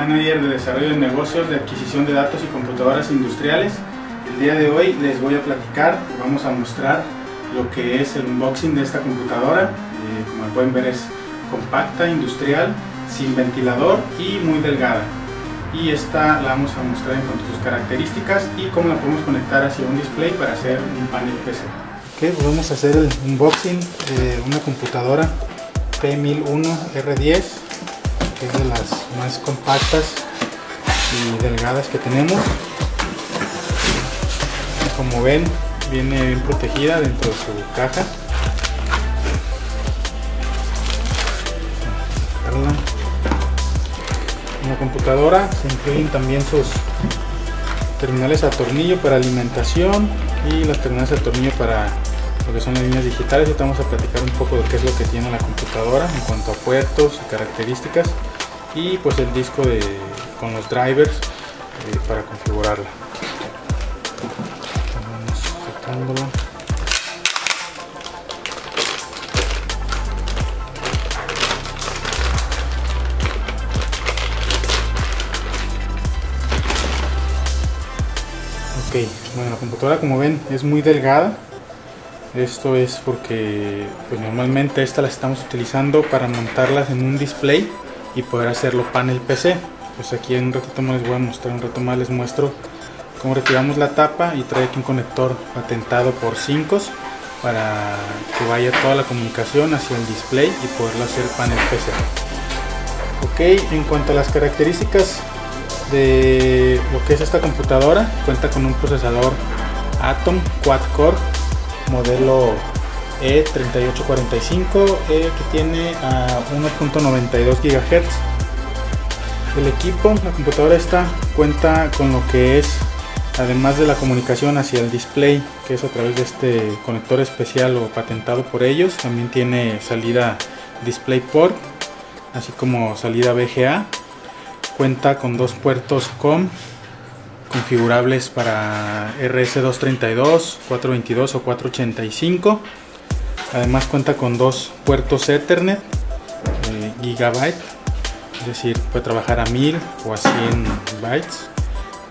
Manager de Desarrollo de Negocios de Adquisición de Datos y Computadoras Industriales. El día de hoy les voy a platicar, vamos a mostrar lo que es el unboxing de esta computadora. Como pueden ver, es compacta, industrial, sin ventilador y muy delgada. Y esta la vamos a mostrar en cuanto a sus características y cómo la podemos conectar hacia un display para hacer un panel PC. Ok, pues vamos a hacer el unboxing de una computadora P1001 R10, que es de las más compactas y delgadas que tenemos. Como ven, viene bien protegida dentro de su caja. En la computadora se incluyen también sus terminales a tornillo para alimentación y las terminales a tornillo para lo que son las líneas digitales. Ahorita vamos a platicar un poco de qué es lo que tiene la computadora en cuanto a puertos y características, y pues el disco con los drivers para configurarla. Vamos sacándola. Ok, bueno, la computadora, como ven, es muy delgada. Esto es porque pues normalmente esta la estamos utilizando para montarlas en un display y poder hacerlo panel PC. Pues aquí en un ratito más les voy a mostrar, les muestro cómo retiramos la tapa, y trae aquí un conector patentado por 5 para que vaya toda la comunicación hacia el display y poderlo hacer panel PC. Ok, en cuanto a las características de lo que es esta computadora, cuenta con un procesador Atom Quad-Core modelo E3845 que tiene 1.92 GHz. El equipo, la computadora esta cuenta con lo que es, además de la comunicación hacia el display, que es a través de este conector especial o patentado por ellos, también tiene salida DisplayPort, así como salida VGA. Cuenta con dos puertos COM configurables para RS232, 422 o 485. Además cuenta con dos puertos Ethernet Gigabyte, es decir, puede trabajar a 1000 o a 100 bytes.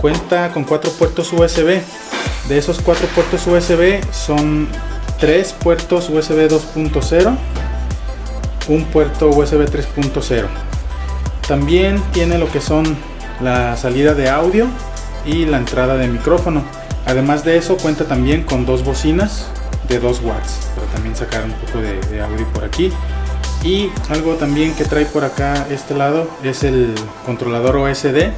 Cuenta con 4 puertos USB. De esos 4 puertos USB son 3 puertos USB 2.0, un puerto USB 3.0. También tiene lo que son la salida de audio y la entrada de micrófono. Además de eso, cuenta también con dos bocinas de 2 watts para también sacar un poco de audio por aquí. Y algo también que trae por acá, este lado, es el controlador OSD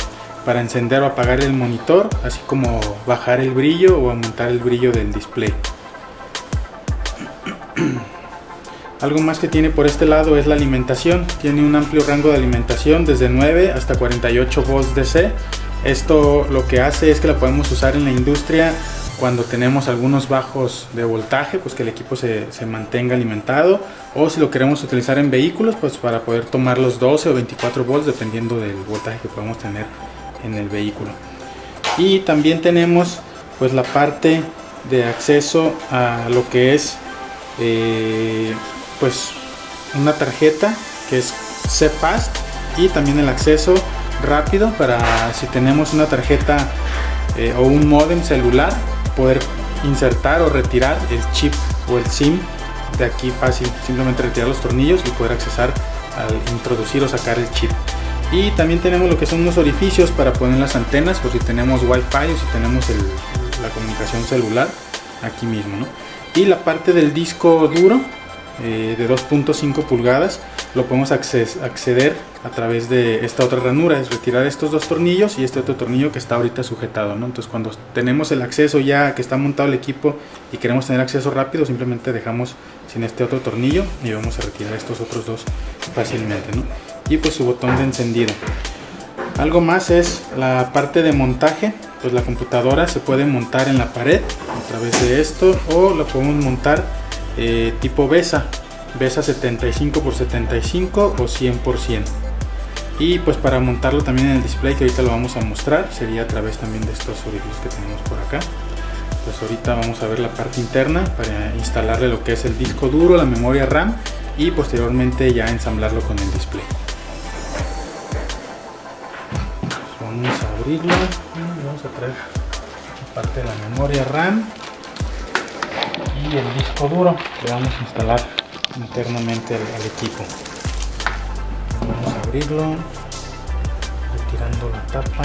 para encender o apagar el monitor, así como bajar el brillo o aumentar el brillo del display. Algo más que tiene por este lado es la alimentación. Tiene un amplio rango de alimentación desde 9 hasta 48 volts DC. Esto lo que hace es que la podemos usar en la industria cuando tenemos algunos bajos de voltaje, pues que el equipo se mantenga alimentado, o si lo queremos utilizar en vehículos, pues para poder tomar los 12 o 24 volts dependiendo del voltaje que podemos tener en el vehículo. Y también tenemos pues la parte de acceso a lo que es pues una tarjeta que es C-Fast, y también el acceso rápido para si tenemos una tarjeta o un módem celular, poder insertar o retirar el chip o el SIM de aquí fácil, simplemente retirar los tornillos y poder accesar al introducir o sacar el chip. Y también tenemos lo que son unos orificios para poner las antenas, por si tenemos wifi o si tenemos la comunicación celular aquí mismo, ¿no? Y la parte del disco duro de 2.5 pulgadas lo podemos acceder a través de esta otra ranura, es retirar estos dos tornillos y este otro tornillo que está ahorita sujetado, ¿no? Entonces, cuando tenemos el acceso ya que está montado el equipo y queremos tener acceso rápido, simplemente dejamos sin este otro tornillo y vamos a retirar estos otros dos fácilmente, ¿no? Y pues su botón de encendido. Algo más es la parte de montaje. Pues la computadora se puede montar en la pared a través de esto, o la podemos montar tipo VESA 75x75 o 100%. Y pues para montarlo también en el display, que ahorita lo vamos a mostrar, sería a través también de estos orificios que tenemos por acá. Pues ahorita vamos a ver la parte interna para instalarle lo que es el disco duro, la memoria RAM, y posteriormente ya ensamblarlo con el display. abrirlo. Vamos a traer parte de la memoria RAM y el disco duro que vamos a instalar internamente al equipo. Vamos a abrirlo, retirando la tapa.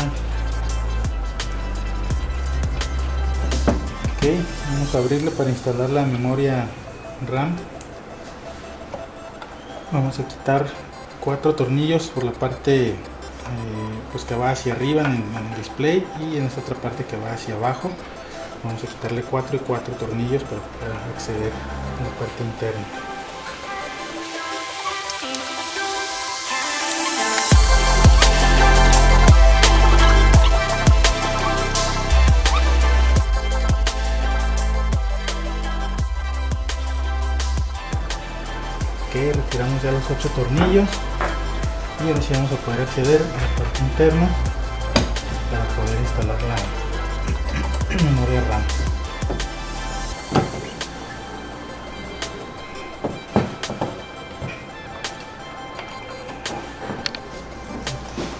Ok, vamos a abrirlo para instalar la memoria RAM. Vamos a quitar 4 tornillos por la parte pues que va hacia arriba en el display, y en esta otra parte que va hacia abajo. Vamos a quitarle 4 y 4 tornillos para poder acceder a la parte interna. Ok, retiramos ya los 8 tornillos y ahora sí vamos a poder acceder a la parte interna para poder instalar la memoria RAM.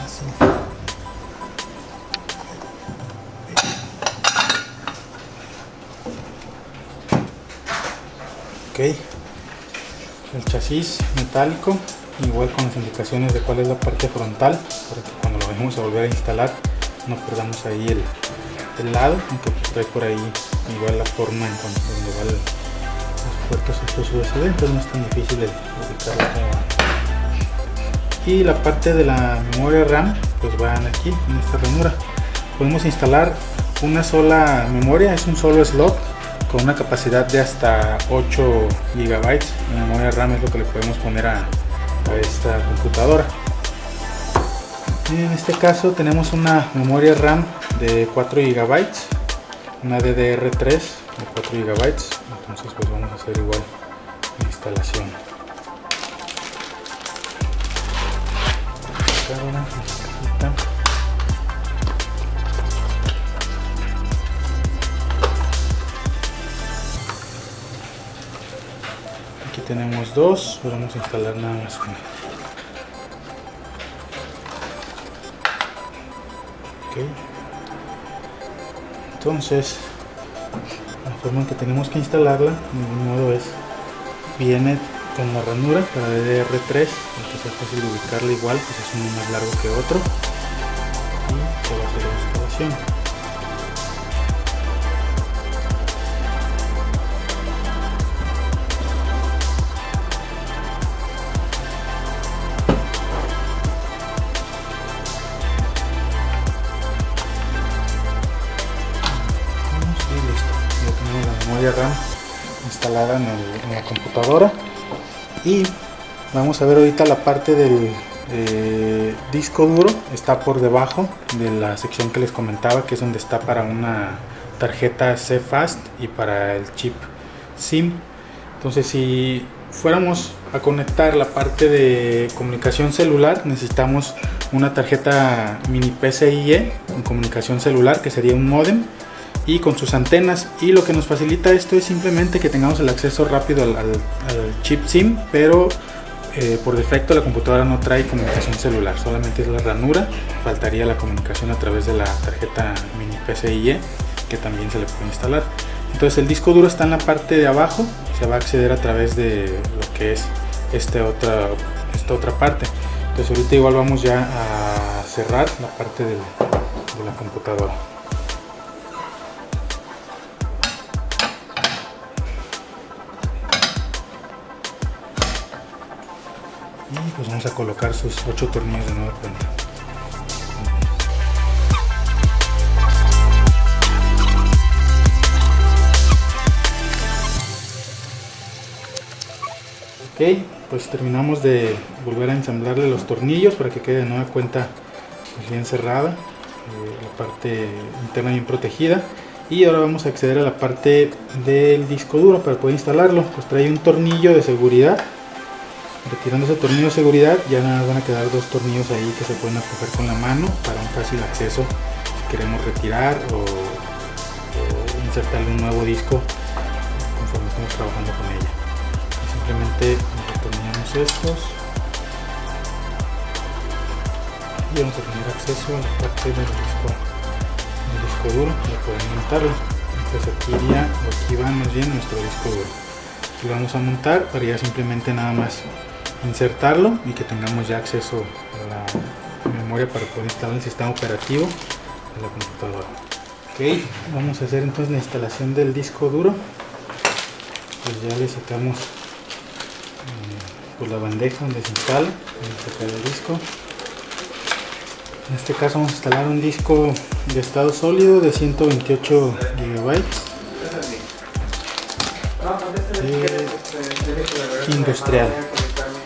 Así. Ok, el chasis metálico, igual con las indicaciones de cuál es la parte frontal, para que cuando lo vayamos a volver a instalar no perdamos ahí el lado, aunque trae por ahí igual la forma en cuanto donde van los puertos estos USB, entonces no es tan difícil de ubicarlo. Y la parte de la memoria RAM pues van aquí en esta ranura. Podemos instalar una sola memoria, es un solo slot con una capacidad de hasta 8 GB. La memoria RAM es lo que le podemos poner a esta computadora. En este caso tenemos una memoria RAM de 4 GB, una DDR3 de 4 GB, entonces pues vamos a hacer igual la instalación. Aquí tenemos dos, pero vamos a instalar nada más una. Okay. Entonces la forma en que tenemos que instalarla de ningún modo es, viene con la ranura para DDR3, entonces es fácil ubicarla, igual pues es uno más largo que otro y se va a hacer la instalación. RAM instalada en la computadora, y vamos a ver ahorita la parte del disco duro. Está por debajo de la sección que les comentaba, que es donde está para una tarjeta C-Fast y para el chip SIM. Entonces si fuéramos a conectar la parte de comunicación celular, necesitamos una tarjeta mini PCIe en comunicación celular, que sería un módem y con sus antenas, y lo que nos facilita esto es simplemente que tengamos el acceso rápido al chip SIM, pero por defecto la computadora no trae comunicación celular, solamente es la ranura, faltaría la comunicación a través de la tarjeta mini PCIe, que también se le puede instalar. Entonces el disco duro está en la parte de abajo, se va a acceder a través de lo que es esta otra parte. Entonces ahorita igual vamos ya a cerrar la parte de la computadora. Y pues vamos a colocar sus 8 tornillos de nueva cuenta. Ok, pues terminamos de volver a ensamblarle los tornillos para que quede de nueva cuenta bien cerrada, la parte interna bien protegida. Y ahora vamos a acceder a la parte del disco duro para poder instalarlo. Pues trae un tornillo de seguridad. Retirando ese tornillo de seguridad, ya nada más van a quedar dos tornillos ahí que se pueden aflojar con la mano para un fácil acceso si queremos retirar o insertarle un nuevo disco conforme estamos trabajando con ella. Simplemente retornillamos estos y vamos a tener acceso a la parte del disco duro para poder montarlo. Entonces aquí iría, o aquí va más bien nuestro disco duro. Aquí vamos a montar para ya simplemente nada más insertarlo y que tengamos ya acceso a la memoria para poder instalar el sistema operativo de la computadora. Ok, vamos a hacer entonces la instalación del disco duro. Pues ya le sacamos por la bandeja donde se instala, vamos a sacar el disco. En este caso vamos a instalar un disco de estado sólido de 128 GB industrial,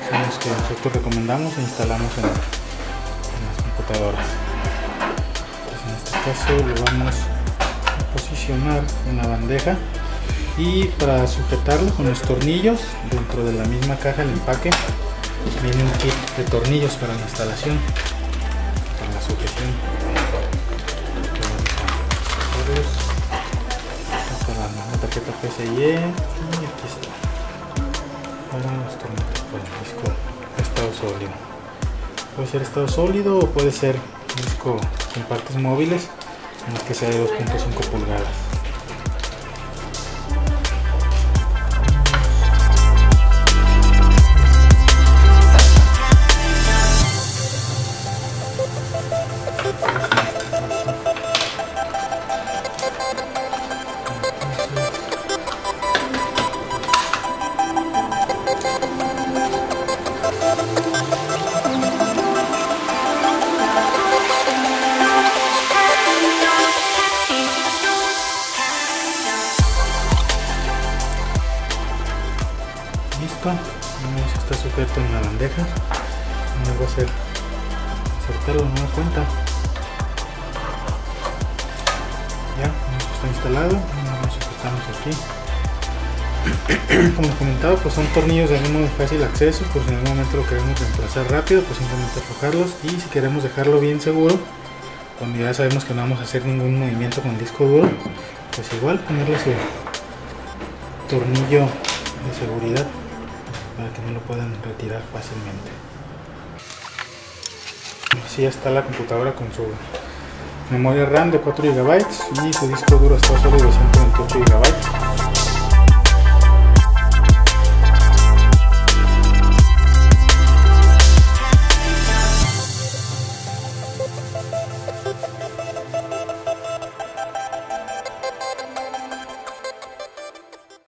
son los que nosotros recomendamos e instalamos en las computadoras. Entonces en este caso lo vamos a posicionar en la bandeja y para sujetarlo con los tornillos dentro de la misma caja. El empaque viene un kit de tornillos para la instalación, para la sujeción. La tarjeta PCIe, y aquí está para los tornillos para el disco estado sólido. Puede ser estado sólido o puede ser disco en partes móviles en el que sea de 2.5 pulgadas. Está sujeto en la bandeja, no voy a hacer soltarlo, no me da cuenta. Ya está instalado, nos sujetamos aquí. Como comentaba, pues son tornillos de muy fácil acceso, pues si en algún momento lo queremos reemplazar rápido, pues simplemente aflojarlos, y si queremos dejarlo bien seguro, cuando ya sabemos que no vamos a hacer ningún movimiento con el disco duro, pues igual ponerle su tornillo de seguridad para que no lo puedan retirar fácilmente. Así está la computadora con su memoria RAM de 4 GB y su disco duro está sólido de 128 GB.